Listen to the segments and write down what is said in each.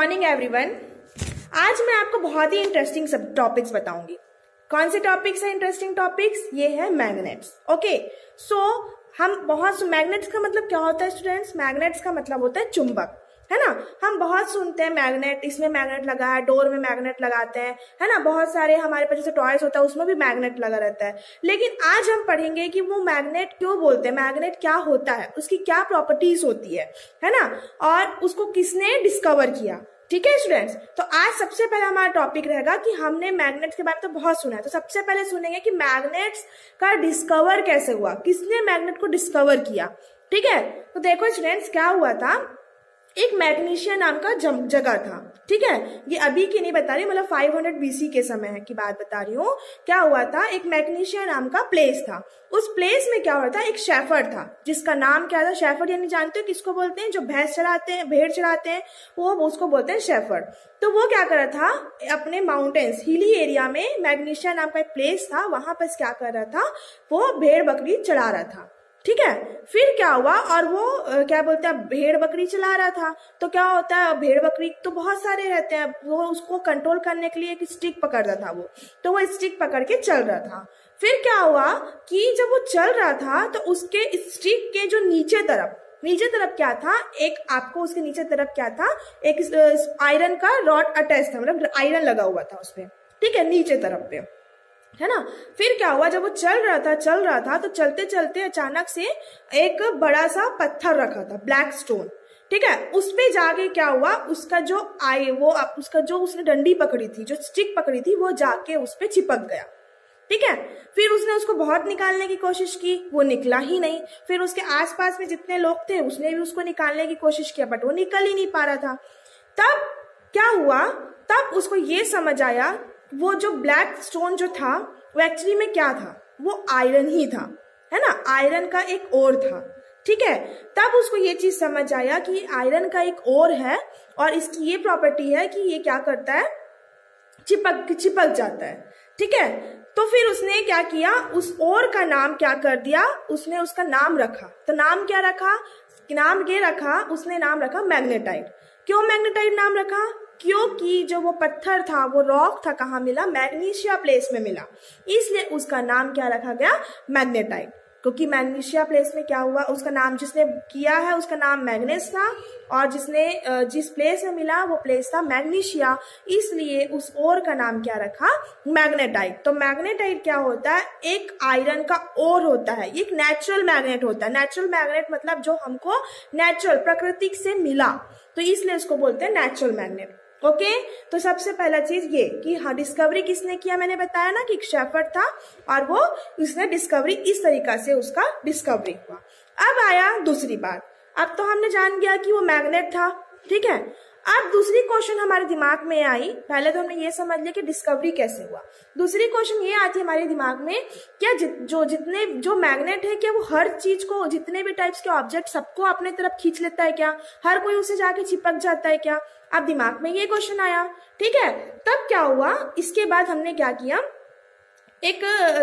Morning everyone. आज मैं आपको बहुत ही इंटरेस्टिंग सब टॉपिक्स बताऊंगी। कौन से टॉपिक्स हैं इंटरेस्टिंग टॉपिक्स? ये है मैग्नेट्स। ओके, सो हम बहुत मैग्नेट्स का मतलब क्या होता है स्टूडेंट्स? मैग्नेट्स का मतलब होता है चुम्बक, है ना। हम बहुत सुनते हैं मैग्नेट, इसमें मैग्नेट लगा है, डोर में मैग्नेट लगाते हैं, है ना। बहुत सारे हमारे पास जैसे टॉयज होता है उसमें भी मैग्नेट लगा रहता है। लेकिन आज हम पढ़ेंगे कि वो मैग्नेट क्यों बोलते हैं, मैग्नेट क्या होता है, उसकी क्या प्रॉपर्टीज होती है ना, और उसको किसने डिस्कवर किया। ठीक है स्टूडेंट्स, तो आज सबसे पहला हमारा टॉपिक रहेगा कि हमने मैग्नेट्स के बारे में तो बहुत सुना है, तो सबसे पहले सुनेंगे कि मैग्नेट्स का डिस्कवर कैसे हुआ, किसने मैग्नेट को डिस्कवर किया। ठीक है, तो देखो स्टूडेंट्स क्या हुआ था, एक मैग्नीशिया नाम का जगह था। ठीक है, ये अभी की नहीं बता रही, मतलब 500 BC के समय की बात बता रही हूँ। क्या हुआ था, एक मैग्नीशिया नाम का प्लेस था। उस प्लेस में क्या हुआ था, एक शेफर्ड था जिसका नाम क्या था, शेफर्ड यानी जानते हो किसको बोलते हैं, जो भैंस चराते हैं, भेड़ चराते हैं, वो उसको बोलते हैं शेफर्ड। तो वो क्या कर रहा था, अपने माउंटेन्स हिली एरिया में मैग्नीशिया नाम का एक प्लेस था, वहां पर क्या कर रहा था, वो भेड़ बकरी चरा रहा था। ठीक है, फिर क्या हुआ, और वो क्या बोलते हैं, भेड़ बकरी चला रहा था। तो क्या होता है, भेड़ बकरी तो बहुत सारे रहते हैं, वो उसको कंट्रोल करने के लिए एक स्टिक पकड़ता था, वो तो वो स्टिक पकड़ के चल रहा था। फिर क्या हुआ कि जब वो चल रहा था तो उसके स्टिक के जो नीचे तरफ क्या था, एक आपको उसके नीचे तरफ क्या था, एक आयरन का रॉड अटैच था, मतलब आयरन लगा हुआ था उसपे। ठीक है, नीचे तरफ पे, है ना। फिर क्या हुआ, जब वो चल रहा था तो चलते चलते अचानक से एक बड़ा सा पत्थर रखा था, ब्लैक स्टोन। ठीक है, उसपे जाके क्या हुआ, उसका जो उसने डंडी पकड़ी थी, जो स्टिक पकड़ी थी, वो जाके उसपे चिपक गया। ठीक है, फिर उसने उसको बहुत निकालने की कोशिश की, वो निकला ही नहीं। फिर उसके आसपास में जितने लोग थे उसने भी उसको निकालने की कोशिश किया, बट वो निकल ही नहीं पा रहा था। तब क्या हुआ, तब उसको ये समझ आया, वो जो ब्लैक स्टोन जो था वो एक्चुअली में क्या था, वो आयरन ही था, है ना, आयरन का एक ओर था। ठीक है, तब उसको ये चीज समझ आया कि आयरन का एक ओर है और इसकी ये प्रॉपर्टी है कि ये क्या करता है, चिपक जाता है। ठीक है, तो फिर उसने क्या किया, उस ओर का नाम क्या कर दिया, उसने उसका नाम रखा। तो नाम क्या रखा, नाम ये रखा, उसने नाम रखा मैग्नेटाइट। क्यों मैग्नेटाइट नाम रखा, क्योंकि जो वो पत्थर था, वो रॉक था, कहाँ मिला, मैग्नीशिया प्लेस में मिला, इसलिए उसका नाम क्या रखा गया, मैग्नेटाइट। क्योंकि मैग्नीशिया प्लेस में क्या हुआ, उसका नाम जिसने किया है उसका नाम मैग्नेस था, और जिस प्लेस में मिला वो प्लेस था मैग्नीशिया, इसलिए उस ओर का नाम क्या रखा, मैग्नेटाइट। तो मैग्नेटाइट क्या होता है, एक आयरन का ओर होता है, एक नेचुरल मैग्नेट होता है। नेचुरल मैग्नेट मतलब जो हमको नेचुरल प्रकृति से मिला, तो इसलिए उसको बोलते हैं नेचुरल मैग्नेट। ओके तो सबसे पहला चीज ये कि हाँ, डिस्कवरी किसने किया, मैंने बताया ना कि एक शेफर्ड था और वो उसने डिस्कवरी, इस तरीका से उसका डिस्कवरी हुआ। अब आया दूसरी बात, अब तो हमने जान गया कि वो मैग्नेट था। ठीक है, अब दूसरी क्वेश्चन हमारे दिमाग में आई, पहले तो हमने ये समझ लिया कि डिस्कवरी कैसे हुआ। दूसरी क्वेश्चन ये आती है हमारे दिमाग में, क्या जो मैग्नेट है, क्या वो हर चीज को, जितने भी टाइप्स के ऑब्जेक्ट, सबको अपने तरफ खींच लेता है क्या, हर कोई उसे जाके चिपक जाता है क्या, अब दिमाग में ये क्वेश्चन आया। ठीक है, तब क्या हुआ, इसके बाद हमने क्या किया, एक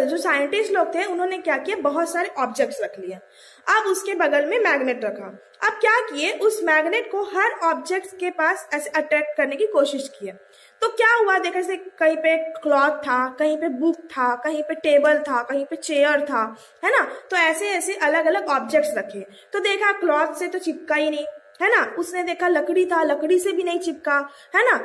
जो साइंटिस्ट लोग थे उन्होंने क्या किया, बहुत सारे ऑब्जेक्ट्स रख लिए, अब उसके बगल में मैग्नेट रखा। अब क्या किए, उस मैग्नेट को हर ऑब्जेक्ट्स के पास ऐसे अट्रैक्ट करने की कोशिश किए। तो क्या हुआ, देखा जैसे कहीं पे क्लॉथ था, कहीं पे बुक था, कहीं पे टेबल था, कहीं पे चेयर था, है ना। तो ऐसे ऐसे अलग अलग ऑब्जेक्ट्स रखे, तो देखा क्लॉथ से तो चिपका ही नहीं, है ना। उसने देखा लकड़ी था, लकड़ी से भी नहीं चिपका, है ना।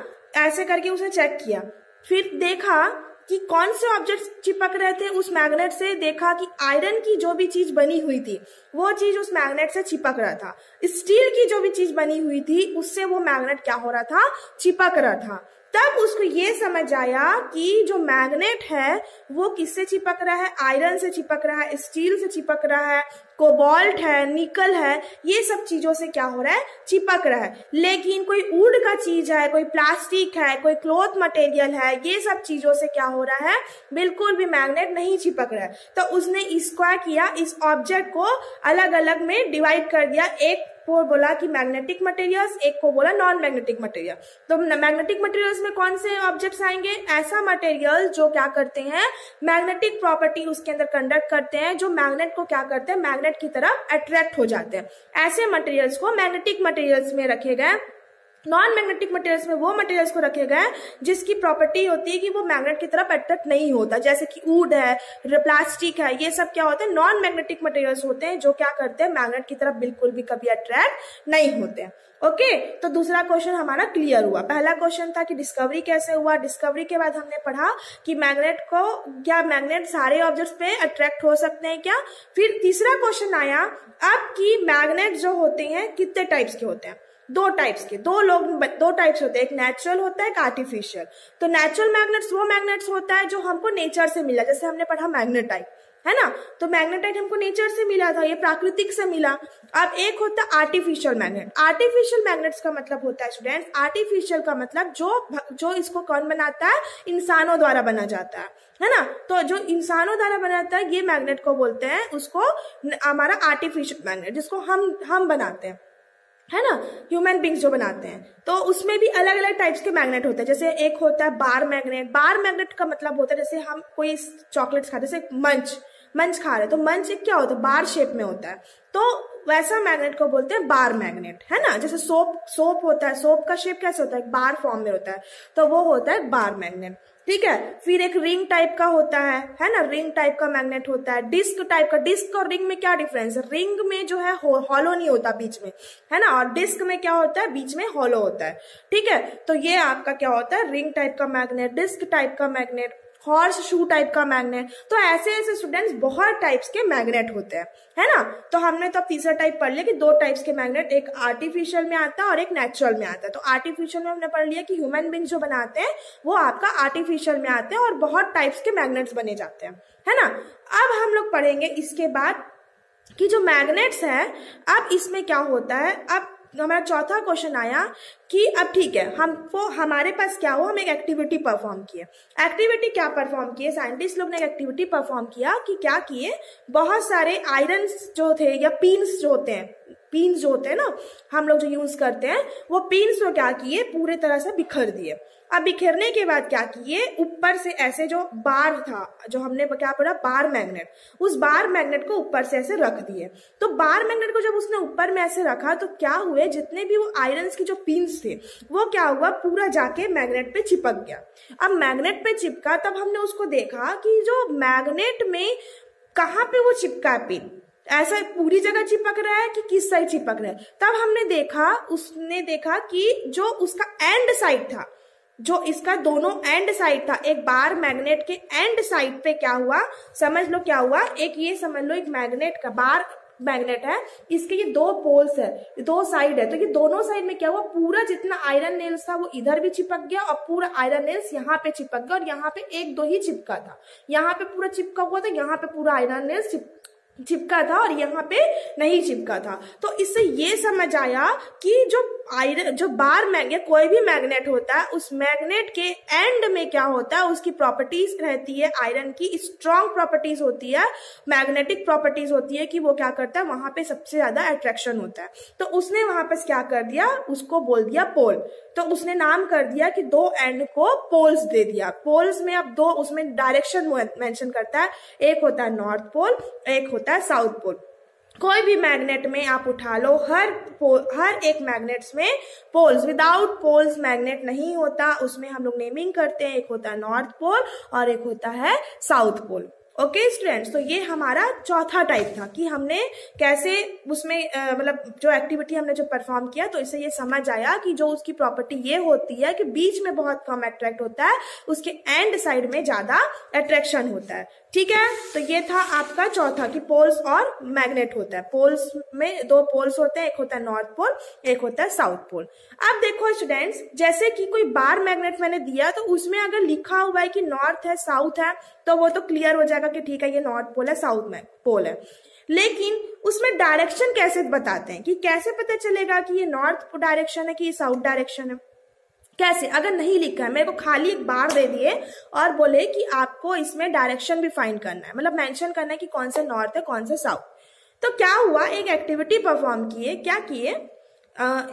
ऐसे करके उसने चेक किया, फिर देखा कि कौन से ऑब्जेक्ट्स चिपक रहे थे उस मैग्नेट से। देखा कि आयरन की जो भी चीज बनी हुई थी वो चीज उस मैग्नेट से चिपक रहा था, स्टील की जो भी चीज बनी हुई थी उससे वो मैग्नेट क्या हो रहा था, चिपक रहा था। तब उसको ये समझ आया कि जो मैग्नेट है वो किससे चिपक रहा है, आयरन से चिपक रहा है, स्टील से चिपक रहा है, कोबाल्ट है, निकल है, ये सब चीजों से क्या हो रहा है, चिपक रहा है। लेकिन कोई वुड का चीज है, कोई प्लास्टिक है, कोई क्लॉथ मटेरियल है, ये सब चीजों से क्या हो रहा है, बिल्कुल भी मैग्नेट नहीं चिपक रहा है। तो उसने इसको किया, इस ऑब्जेक्ट को अलग अलग में डिवाइड कर दिया, एक को बोला कि मैग्नेटिक मटेरियल्स, एक को बोला नॉन मैग्नेटिक मटेरियल। तो मैग्नेटिक मटेरियल्स में कौन से ऑब्जेक्ट्स आएंगे, ऐसा मटेरियल जो क्या करते हैं, मैग्नेटिक प्रॉपर्टी उसके अंदर कंडक्ट करते हैं, जो मैग्नेट को क्या करते हैं, मैग्नेट की तरफ अट्रैक्ट हो जाते हैं, ऐसे मटेरियल्स को मैग्नेटिक मटेरियल्स में रखे गए। नॉन मैग्नेटिक मटेरियल्स में वो मटेरियल्स को रखे गए जिसकी प्रॉपर्टी होती है कि वो मैग्नेट की तरफ अट्रैक्ट नहीं होता, जैसे कि वुड है, प्लास्टिक है, ये सब क्या होते हैं नॉन मैग्नेटिक मटेरियल्स होते हैं जो क्या करते हैं मैग्नेट की तरफ बिल्कुल भी कभी अट्रैक्ट नहीं होते हैं। ओके, तो दूसरा क्वेश्चन हमारा क्लियर हुआ। पहला क्वेश्चन था कि डिस्कवरी कैसे हुआ, डिस्कवरी के बाद हमने पढ़ा कि मैग्नेट को क्या मैग्नेट सारे ऑब्जेक्ट्स पे अट्रैक्ट हो सकते हैं क्या। फिर तीसरा क्वेश्चन आया अब कि मैग्नेट जो होते हैं कितने टाइप्स के होते हैं, दो टाइप्स के, दो टाइप्स होते हैं, एक नेचुरल होता है एक आर्टिफिशियल। तो नेचुरल मैग्नेट्स वो मैग्नेट्स होता है जो हमको नेचर से मिला, जैसे हमने पढ़ा मैग्नेटाइट है ना, तो मैग्नेटाइट हमको नेचर से मिला था, ये प्राकृतिक से मिला। अब एक होता है आर्टिफिशियल मैग्नेट। आर्टिफिशियल मैग्नेट्स का मतलब होता है स्टूडेंट्स, आर्टिफिशियल का मतलब जो इसको कौन बनाता है, इंसानों द्वारा बना जाता है ना, तो जो इंसानों द्वारा बनाता है ये मैग्नेट को बोलते हैं, उसको हमारा आर्टिफिशियल मैग्नेट जिसको हम बनाते हैं है ना, ह्यूमन बींग्स जो बनाते हैं। तो उसमें भी अलग अलग टाइप्स के मैग्नेट होते हैं, जैसे एक होता है बार मैग्नेट। बार मैग्नेट का मतलब होता है जैसे हम कोई चॉकलेट्स खाते, जैसे मंच खा रहे तो मंच एक क्या होता है बार शेप में होता है, तो वैसा मैग्नेट को बोलते हैं बार मैग्नेट है ना। जैसे सोप होता है, सोप का शेप कैसे होता है बार फॉर्म में होता है, तो वो होता है बार मैग्नेट, ठीक है। फिर एक रिंग टाइप का होता है ना, रिंग टाइप का मैग्नेट होता है। डिस्क टाइप का, डिस्क और रिंग में क्या डिफरेंस है, रिंग में जो है हॉलो नहीं होता बीच में है ना, और डिस्क में क्या होता है बीच में हॉलो होता है, ठीक है। तो ये आपका क्या होता है रिंग टाइप का मैग्नेट, डिस्क टाइप का मैग्नेट, हॉर्स शू टाइप का मैग्नेट। तो ऐसे ऐसे स्टूडेंट्स बहुत टाइप्स के मैग्नेट होते हैं है ना। तो हमने तो तीसरा टाइप पढ़ लिया कि दो टाइप्स के मैग्नेट, एक आर्टिफिशियल में आता है और एक नेचुरल में आता है। तो आर्टिफिशियल में हमने पढ़ लिया कि ह्यूमन बींग जो बनाते हैं वो आपका आर्टिफिशियल में आते हैं और बहुत टाइप्स के मैग्नेट्स बने जाते हैं है ना। अब हम लोग पढ़ेंगे इसके बाद कि जो मैग्नेट्स है अब इसमें क्या होता है। अब हमारा चौथा क्वेश्चन आया कि अब ठीक है हमको हमारे पास क्या हो, हम एक एक्टिविटी परफॉर्म किए। एक्टिविटी क्या परफॉर्म किए, साइंटिस्ट लोग ने एक एक्टिविटी परफॉर्म किया कि क्या किए, बहुत सारे आयरन्स जो थे या पिन्स जो होते हैं, पिन्स जो होते हैं ना हम लोग जो यूज करते हैं, वो पिन्स को क्या किए पूरे तरह से बिखर दिए। अब बिखरने के बाद क्या किए, ऊपर से ऐसे जो बार था जो हमने क्या पढ़ा बार मैग्नेट, उस बार मैग्नेट को ऊपर से ऐसे रख दिए। तो बार मैग्नेट को जब उसने ऊपर में ऐसे रखा तो क्या हुए जितने भी वो आयरन्स की जो पिन्स थे वो क्या हुआ पूरा जाके मैग्नेट पे चिपक गया। अब मैग्नेट पे चिपका तब हमने उसको देखा कि जो मैग्नेट में कहाँ पे वो चिपका है पिन, ऐसा पूरी जगह चिपक रहा है कि किस साइड चिपक रहा है। तब हमने देखा, उसने देखा कि जो उसका एंड साइड था, जो इसका दोनों एंड साइड था, एक बार मैग्नेट के एंड साइड पे क्या हुआ, समझ लो क्या हुआ, एक ये समझ लो एक मैग्नेट का बार मैग्नेट है, इसके ये दो पोल्स है, दो साइड है, तो ये दोनों साइड में क्या हुआ पूरा जितना आयरन नेल्स था वो इधर भी चिपक गया और पूरा आयरन नेल्स यहाँ पे चिपक गया, और यहाँ पे एक दो ही चिपका था, यहाँ पे पूरा चिपका हुआ था, यहाँ पे पूरा आयरन नेल्स चिपका था और यहाँ पे नहीं चिपका था। तो इससे ये समझ आया कि जो बार मैग्नेट, कोई भी मैग्नेट होता है उस मैग्नेट के एंड में क्या होता है उसकी प्रॉपर्टीज रहती है, आयरन की स्ट्रांग प्रॉपर्टीज होती है, मैग्नेटिक प्रॉपर्टीज होती है कि वो क्या करता है वहां पे सबसे ज्यादा अट्रैक्शन होता है। तो उसने वहां पर क्या कर दिया, उसको बोल दिया पोल। तो उसने नाम कर दिया कि दो एंड को पोल्स दे दिया। पोल्स में अब दो उसमें डायरेक्शन मेंशन करता है, एक होता है नॉर्थ पोल, एक होता है साउथ पोल। कोई भी मैग्नेट में आप उठा लो, हर एक मैग्नेट्स में पोल्स, विदाउट पोल्स मैग्नेट नहीं होता, उसमें हम लोग नेमिंग करते हैं, एक होता है नॉर्थ पोल और एक होता है साउथ पोल। ओके स्टूडेंट्स, तो ये हमारा चौथा टाइप था कि हमने कैसे उसमें मतलब जो एक्टिविटी हमने जो परफॉर्म किया, तो इससे ये समझ आया कि जो उसकी प्रॉपर्टी ये होती है कि बीच में बहुत कम अट्रैक्ट होता है, उसके एंड साइड में ज्यादा अट्रैक्शन होता है, ठीक है। तो ये था आपका चौथा कि पोल्स और मैग्नेट होता है, पोल्स में दो पोल्स होते हैं, एक होता है नॉर्थ पोल एक होता है साउथ पोल। अब देखो स्टूडेंट्स, जैसे कि कोई बार मैग्नेट मैंने दिया तो उसमें अगर लिखा हुआ है कि नॉर्थ है साउथ है तो वो तो क्लियर हो जाएगा कि ठीक है ये नॉर्थ पोल है साउथ में पोल है, लेकिन उसमें डायरेक्शन कैसे बताते हैं, कि कैसे पता चलेगा कि ये नॉर्थ डायरेक्शन है कि ये साउथ डायरेक्शन है, कैसे, अगर नहीं लिखा है, मेरे को खाली एक बार दे दिए और बोले कि आपको इसमें डायरेक्शन भी फाइंड करना है, मतलब मेंशन करना है कि कौन सा नॉर्थ है कौन सा साउथ। तो क्या हुआ, एक एक्टिविटी परफॉर्म किए, क्या किए,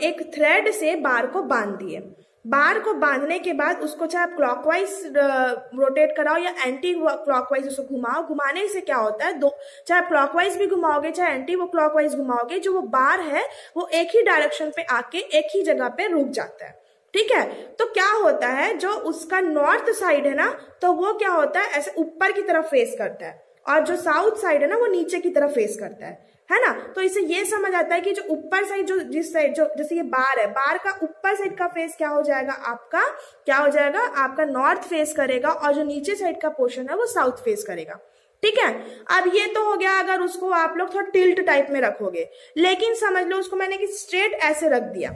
एक थ्रेड से बार को बांध दिए। बार को बांधने के बाद उसको चाहे आप क्लॉकवाइज रोटेट कराओ या एंटी क्लॉकवाइज उसको घुमाओ। घुमाने से क्या होता है, दो चाहे क्लॉकवाइज भी घुमाओगे चाहे एंटी क्लॉकवाइज घुमाओगे, जो वो बार है वो एक ही डायरेक्शन पे आके एक ही जगह पे रुक जाता है। ठीक है, तो क्या होता है जो उसका नॉर्थ साइड है ना, तो वो क्या होता है ऐसे ऊपर की तरफ फेस करता है, और जो साउथ साइड है ना वो नीचे की तरफ फेस करता है ना। तो इसे ये समझ आता है कि जो ऊपर साइड जो जिस साइड जो जैसे ये बार है, बार का ऊपर साइड का फेस क्या हो जाएगा आपका, क्या हो जाएगा आपका नॉर्थ फेस करेगा, और जो नीचे साइड का पोर्शन है वो साउथ फेस करेगा। ठीक है, अब ये तो हो गया अगर उसको आप लोग थोड़ा टिल्ट टाइप में रखोगे, लेकिन समझ लो उसको मैंने कि स्ट्रेट ऐसे रख दिया,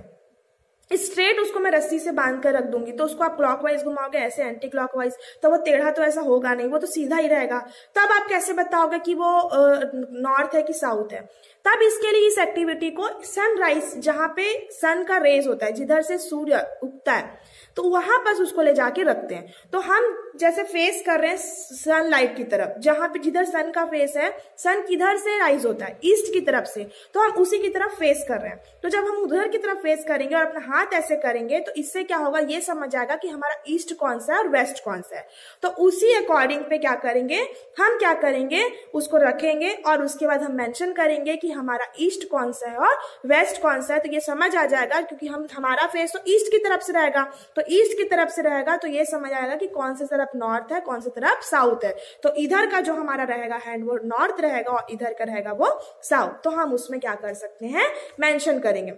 स्ट्रेट उसको मैं रस्सी से बांध कर रख दूंगी, तो उसको आप क्लॉकवाइज घुमाओगे ऐसे एंटी क्लॉकवाइज, तो वो टेढ़ा तो ऐसा होगा नहीं, वो तो सीधा ही रहेगा। तब आप कैसे बताओगे कि वो नॉर्थ है कि साउथ है। तब इसके लिए इस एक्टिविटी को सनराइज, जहां पे सन का रेज होता है, जिधर से सूर्य उगता है, तो वहां पर उसको ले जाके रखते हैं। तो हम जैसे फेस कर रहे हैं सनलाइट की तरफ, जहां पे जिधर सन का फेस है, सन किधर से राइज होता है, ईस्ट की तरफ से, तो हम उसी की तरफ फेस कर रहे हैं। तो जब हम उधर की तरफ फेस करेंगे और अपना हाथ ऐसे करेंगे, तो इससे क्या होगा, ये समझ आएगा कि हमारा ईस्ट कौन सा है और वेस्ट कौन सा है। तो उसी अकॉर्डिंग पे क्या करेंगे, हम क्या करेंगे उसको रखेंगे, और उसके बाद हम मेंशन करेंगे कि हमारा ईस्ट कौन सा है और वेस्ट कौन सा है। तो ये समझ आ जाएगा, क्योंकि हम हमारा फेस तो ईस्ट की तरफ से रहेगा, तो ईस्ट की तरफ से रहेगा, तो ये समझ आएगा कि कौन सी तरफ नॉर्थ है कौन सी तरफ साउथ है। तो इधर का जो हमारा रहेगा हैंड वो नॉर्थ रहेगा और इधर का रहेगा वो साउथ, तो हम उसमें क्या कर सकते हैं मेंशन करेंगे।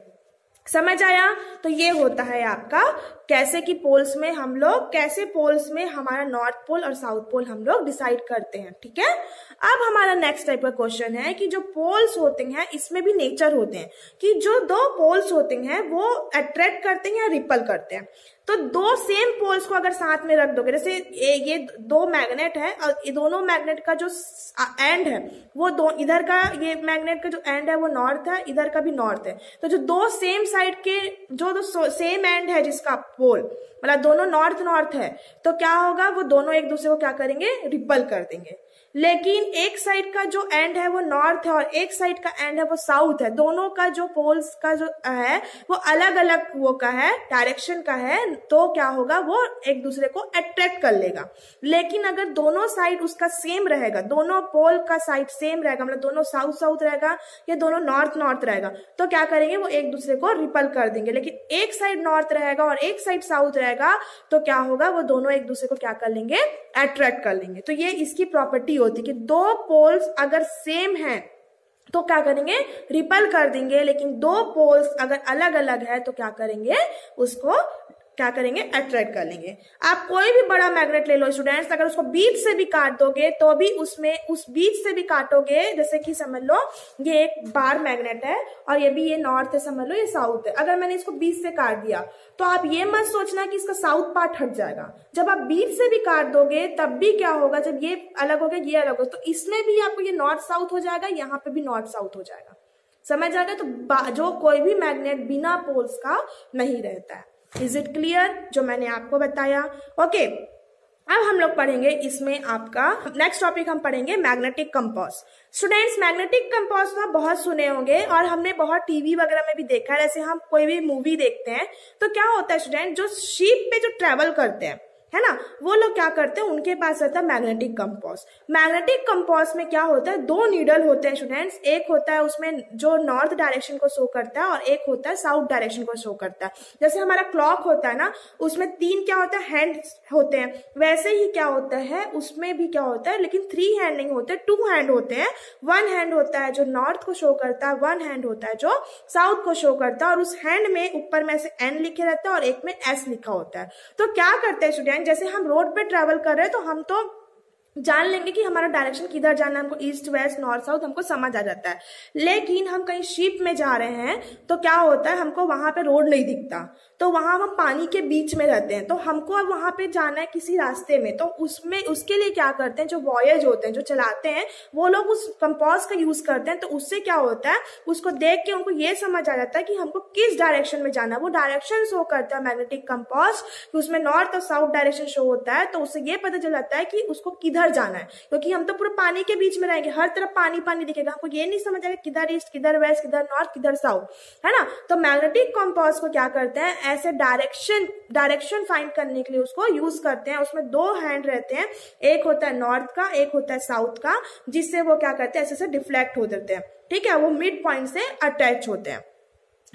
समझ आया। तो ये होता है आपका कैसे कि पोल्स में हम लोग, कैसे पोल्स में हमारा नॉर्थ पोल और साउथ पोल हम लोग डिसाइड करते हैं। ठीक है, अब हमारा नेक्स्ट टाइप का क्वेश्चन है कि जो पोल्स होते हैं इसमें भी नेचर होते हैं कि जो दो पोल्स होते हैं वो अट्रैक्ट करते हैं या रिपल करते हैं। तो दो सेम पोल्स को अगर साथ में रख दोगे, जैसे ये दो मैग्नेट है और ये दोनों मैग्नेट का जो एंड है वो दो, इधर का ये मैग्नेट का जो एंड है वो नॉर्थ है, इधर का भी नॉर्थ है, तो जो दो सेम साइड के जो सेम एंड है जिसका पोल, मतलब दोनों नॉर्थ नॉर्थ है, तो क्या होगा वो दोनों एक दूसरे को क्या करेंगे रिपल कर देंगे। लेकिन एक साइड का जो एंड है वो नॉर्थ है और एक साइड का एंड है वो साउथ है, दोनों का जो पोल्स का जो है वो अलग अलग वो का है, डायरेक्शन का है, तो क्या होगा वो एक दूसरे को अट्रैक्ट कर लेगा। लेकिन अगर दोनों साइड उसका सेम रहेगा, दोनों पोल का साइड सेम रहेगा, मतलब दोनों साउथ साउथ रहेगा या दोनों नॉर्थ नॉर्थ रहेगा, तो क्या करेंगे वो एक दूसरे को रिपल कर देंगे। लेकिन एक साइड नॉर्थ रहेगा और एक साइड साउथ रहेगा, तो क्या होगा वो दोनों एक दूसरे को क्या कर लेंगे अट्रैक्ट कर लेंगे। तो ये इसकी प्रॉपर्टी होती कि दो पोल्स अगर सेम हैं तो क्या करेंगे रिपल कर देंगे, लेकिन दो पोल्स अगर अलग अलग है तो क्या करेंगे उसको क्या करेंगे अट्रैक्ट कर लेंगे। आप कोई भी बड़ा मैग्नेट ले लो स्टूडेंट्स, अगर उसको बीच से भी काट दोगे तो भी उसमें उस बीच से भी काटोगे, जैसे कि समझ लो ये एक बार मैग्नेट है और ये भी ये नॉर्थ है, समझ लो ये साउथ है, अगर मैंने इसको बीच से काट दिया तो आप ये मत सोचना कि इसका साउथ पार्ट हट जाएगा। जब आप बीच से भी काट दोगे तब भी क्या होगा, जब ये अलग हो गया ये अलग हो, तो इसमें भी आपको ये नॉर्थ साउथ हो जाएगा, यहाँ पे भी नॉर्थ साउथ हो जाएगा। समझ आ गया। तो जो कोई भी मैग्नेट बिना पोल्स का नहीं रहता है। इज इट क्लियर जो मैंने आपको बताया। ओके, अब हम लोग पढ़ेंगे इसमें आपका नेक्स्ट टॉपिक, हम पढ़ेंगे magnetic compass. Students magnetic compass तो आप बहुत सुने होंगे और हमने बहुत टीवी वगैरह में भी देखा है। जैसे हम कोई भी मूवी देखते हैं तो क्या होता है स्टूडेंट, जो शीप पे जो ट्रेवल करते हैं है ना, वो लोग क्या करते हैं उनके पास रहता है मैग्नेटिक कंपास। मैग्नेटिक कंपास में क्या होता है, दो नीडल होते हैं स्टूडेंट्स, एक होता है उसमें जो नॉर्थ डायरेक्शन को शो करता है और एक होता है साउथ डायरेक्शन को शो करता है। जैसे हमारा क्लॉक होता है ना, उसमें तीन क्या होता है हैंड होते हैं, वैसे ही क्या होता है उसमें भी क्या होता है, लेकिन थ्री हैंड नहीं होते, टू हैंड होते हैं। वन हैंड होता है जो नॉर्थ को शो करता है, वन हैंड होता है जो साउथ को शो करता है, और उस हैंड में ऊपर में ऐसे एन लिखे रहता है और एक में एस लिखा होता है। तो क्या करते हैं स्टूडेंट, जैसे हम रोड पे ट्रैवल कर रहे हैं तो हम तो जान लेंगे कि हमारा डायरेक्शन किधर जाना है, हमको ईस्ट वेस्ट नॉर्थ साउथ हमको समझ आ जाता है। लेकिन हम कहीं शिप में जा रहे हैं तो क्या होता है, हमको वहां पे रोड नहीं दिखता, तो वहां हम पानी के बीच में रहते हैं, तो हमको वहां पे जाना है किसी रास्ते में, तो उसमें उसके लिए क्या करते हैं, जो वॉयज होते हैं जो चलाते हैं वो लोग उस कंपास का यूज करते हैं। तो उससे क्या होता है, उसको देख के उनको ये समझ आ जाता है कि हमको किस डायरेक्शन में जाना है। वो डायरेक्शन शो करता है मैग्नेटिक कंपास, उसमें नॉर्थ और साउथ डायरेक्शन शो होता है, तो उससे ये पता चल जाता है कि उसको किधर जाना है, क्योंकि हम तो पूरे पानी के बीच में रहेंगे, हर तरफ पानी पानी दिखेगा, हमको ये नहीं समझ आएगा किधर ईस्ट किधर वेस्ट किधर नॉर्थ किधर साउथ है ना। तो मैग्नेटिक कंपास को क्या करते हैं ऐसे डायरेक्शन फाइंड करने के लिए उसको यूज करते हैं। उसमें दो हैंड रहते हैं, एक होता है नॉर्थ का, एक होता है साउथ का, जिससे वो क्या करते हैं ऐसे से डिफ्लेक्ट हो जाते हैं। ठीक है, वो मिड पॉइंट से अटैच होते हैं।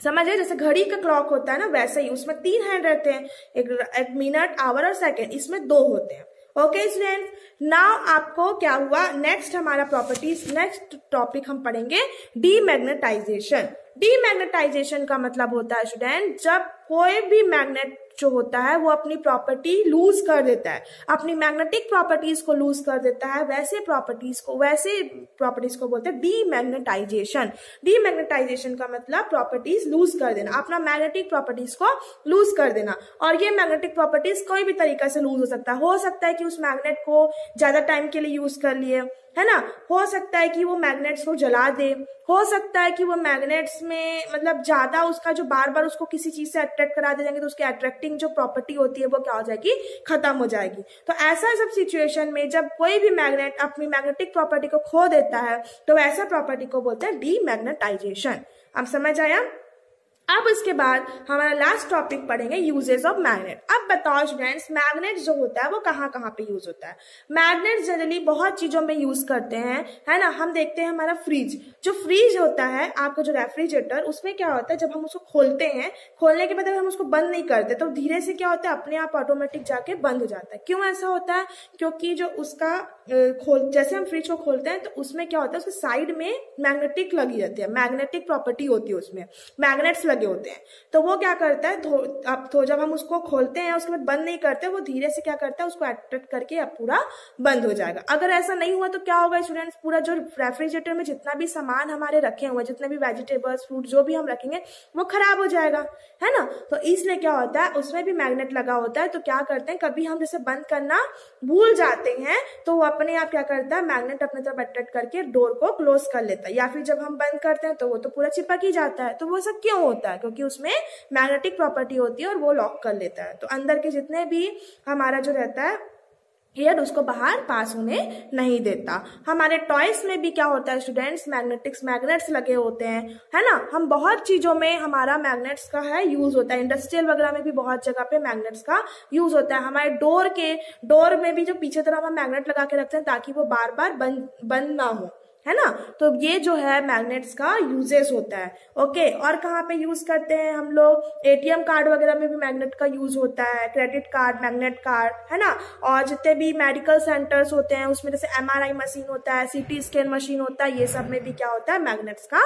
समझिए जैसे घड़ी का क्लॉक होता है ना, वैसे ही उसमें तीन हैंड रहते हैं, एक मिनट, आवर और सेकंड, इसमें दो होते हैं। ओके स्टूडेंट्स, नाउ आपको क्या हुआ, नेक्स्ट हमारा प्रॉपर्टीज, नेक्स्ट टॉपिक हम पढ़ेंगे डीमैग्नेटाइजेशन। डीमैग्नेटाइजेशन का मतलब होता है स्टूडेंट, जब कोई भी मैग्नेट जो होता है वो अपनी प्रॉपर्टी लूज कर देता है, अपनी मैग्नेटिक प्रॉपर्टीज को लूज कर देता है, वैसे प्रॉपर्टीज को बोलते हैं डीमैग्नेटाइजेशन। डीमैग्नेटाइजेशन का मतलब प्रॉपर्टीज लूज कर देना, अपना मैग्नेटिक प्रॉपर्टीज को लूज कर देना। और ये मैग्नेटिक प्रॉपर्टीज कोई भी तरीका से लूज हो सकता है। हो सकता है कि उस मैग्नेट को ज्यादा टाइम के लिए यूज कर लिए, है ना, हो सकता है कि वो मैग्नेट्स को जला दे, हो सकता है कि वो मैग्नेट्स में मतलब ज्यादा उसका जो बार बार उसको किसी चीज से अट्रैक्ट करा दे जाएंगे तो उसकी अट्रैक्टिंग जो प्रॉपर्टी होती है वो क्या हो जाएगी, खत्म हो जाएगी। तो ऐसा सब सिचुएशन में जब कोई भी मैग्नेट अपनी मैग्नेटिक प्रॉपर्टी को खो देता है तो ऐसा प्रॉपर्टी को बोलते हैं डीमैग्नेटाइजेशन। अब समझ आया। अब इसके बाद हमारा लास्ट टॉपिक पढ़ेंगे यूजेस ऑफ मैग्नेट। अब बताओ स्टूडेंट्स, मैग्नेट जो होता है वो कहाँ कहाँ पे यूज होता है। मैग्नेट जनरली बहुत चीजों में यूज करते हैं, है ना। हम देखते हैं हमारा फ्रिज, जो फ्रिज होता है आपका जो रेफ्रिजरेटर, उसमें क्या होता है जब हम उसको खोलते हैं, खोलने के बाद अगर हम उसको बंद नहीं करते तो धीरे से क्या होता है अपने आप ऑटोमेटिक जाके बंद हो जाता है। क्यों ऐसा होता है, क्योंकि जो उसका जैसे हम फ्रिज को खोलते हैं तो उसमें क्या होता है उसके साइड में मैग्नेटिक लगी जाती है, मैग्नेटिक प्रॉपर्टी होती है, उसमें मैग्नेट्स होते हैं। तो वो क्या करता है, जब हम उसको खोलते हैं उसके बाद बंद नहीं करते, वो धीरे से क्या करता है उसको अट्रैक्ट करके अब पूरा बंद हो जाएगा। अगर ऐसा नहीं हुआ तो क्या होगा स्टूडेंट्स, पूरा जो रेफ्रिजरेटर में जितना भी सामान हमारे रखे हुए, जितने भी वेजिटेबल्स, फ्रूट जो भी हम रखेंगे वो खराब हो जाएगा, है ना। तो इसलिए क्या होता है उसमें भी मैग्नेट लगा होता है। तो क्या करते हैं कभी हम जैसे बंद करना भूल जाते हैं तो वो अपने आप क्या करता है मैग्नेट अपने तरफ अट्रैक्ट करके डोर को क्लोज कर लेता है, या फिर जब हम बंद करते हैं तो वो तो पूरा चिपक ही जाता है। तो वो सब क्यों होता है, क्योंकि उसमें मैग्नेटिक प्रॉपर्टी होती है और वो लॉक कर लेता है। तो अंदर के जितने भी हमारा जो रहता है एयर उसको बाहर पास होने नहीं देता। हमारे टॉयज में भी क्या होता है स्टूडेंट्स, मैग्नेट्स लगे होते हैं, है ना। हम बहुत चीजों में हमारा मैग्नेट्स का है यूज होता है, इंडस्ट्रियल वगैरह में भी बहुत जगह पे मैग्नेट्स का यूज होता है। हमारे डोर में भी जो पीछे तरफ हम मैग्नेट लगा के रखते हैं ताकि वो बार बार बंद ना हो, है ना। तो ये जो है मैग्नेट्स का यूजेस होता है। ओके, और कहाँ पे यूज करते हैं हम लोग, एटीएम कार्ड वगैरह में भी मैग्नेट का यूज होता है, क्रेडिट कार्ड, मैग्नेट कार्ड, है ना। और जितने भी मेडिकल सेंटर्स होते हैं उसमें जैसे MRI मशीन होता है, CT स्कैन मशीन होता है, ये सब में भी क्या होता है मैग्नेट्स का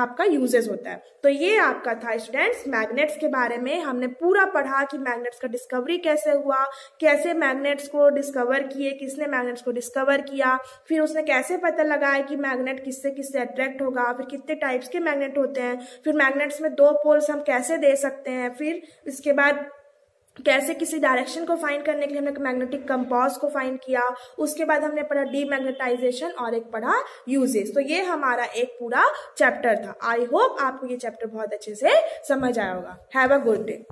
आपका यूजेस होता है। तो ये आपका था स्टूडेंट्स मैग्नेट्स के बारे में। हमने पूरा पढ़ा कि मैग्नेट्स का डिस्कवरी कैसे हुआ, कैसे मैग्नेट्स को डिस्कवर किए, किसने मैग्नेट्स को डिस्कवर किया, फिर उसने कैसे पता लगाया कि मैग्नेट किससे किससे अट्रैक्ट होगा, फिर कितने टाइप्स के मैग्नेट होते हैं, फिर मैग्नेट्स में दो पोल्स हम कैसे दे सकते हैं, फिर इसके बाद कैसे किसी डायरेक्शन को फाइंड करने के लिए हमने मैग्नेटिक कंपास को फाइंड किया। उसके बाद हमने पढ़ा डीमैग्नेटाइजेशन और एक पढ़ा यूजेस। तो ये हमारा एक पूरा चैप्टर था। आई होप आपको ये चैप्टर बहुत अच्छे से समझ आया होगा। Have a good day.